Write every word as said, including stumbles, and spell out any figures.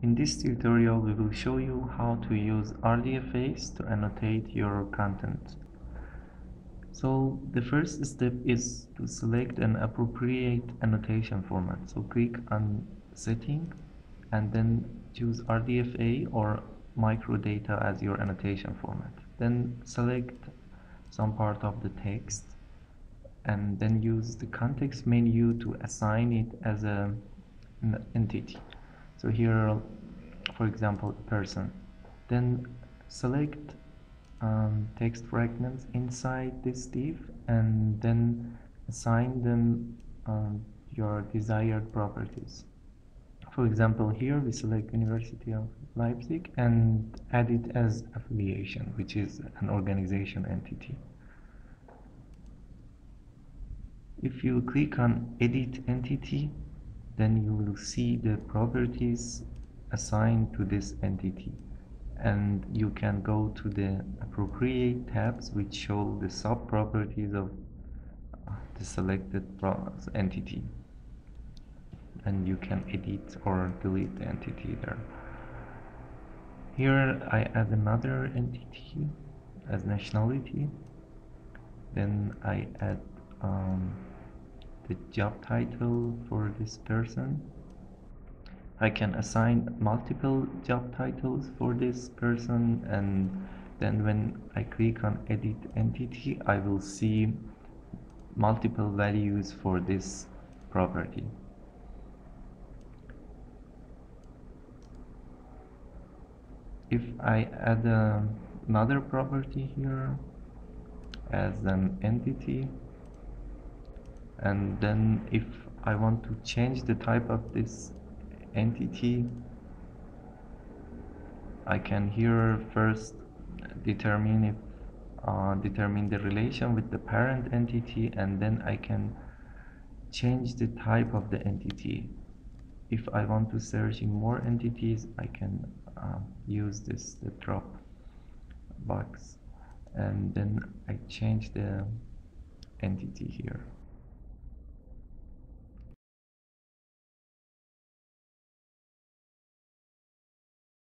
In this tutorial, we will show you how to use R D F As to annotate your content. So the first step is to select an appropriate annotation format. So click on Setting and then choose R D F A or Microdata as your annotation format. Then select some part of the text and then use the context menu to assign it as a, an entity. So here, for example, person. Then select um, text fragments inside this div and then assign them um, your desired properties. For example, here we select University of Leipzig and add it as affiliation, which is an organization entity. If you click on Edit Entity, then you will see the properties assigned to this entity, and you can go to the appropriate tabs which show the sub properties of the selected entity, and you can edit or delete the entity there. Here I add another entity as nationality, then I add um, the job title for this person. I can assign multiple job titles for this person, and then when I click on Edit Entity, I will see multiple values for this property. If I add uh, another property here as an entity, and then if I want to change the type of this entity, I can here first determine if uh, determine the relation with the parent entity, and then I can change the type of the entity. If I want to search in more entities, I can uh, use this the drop box, and then I change the entity here.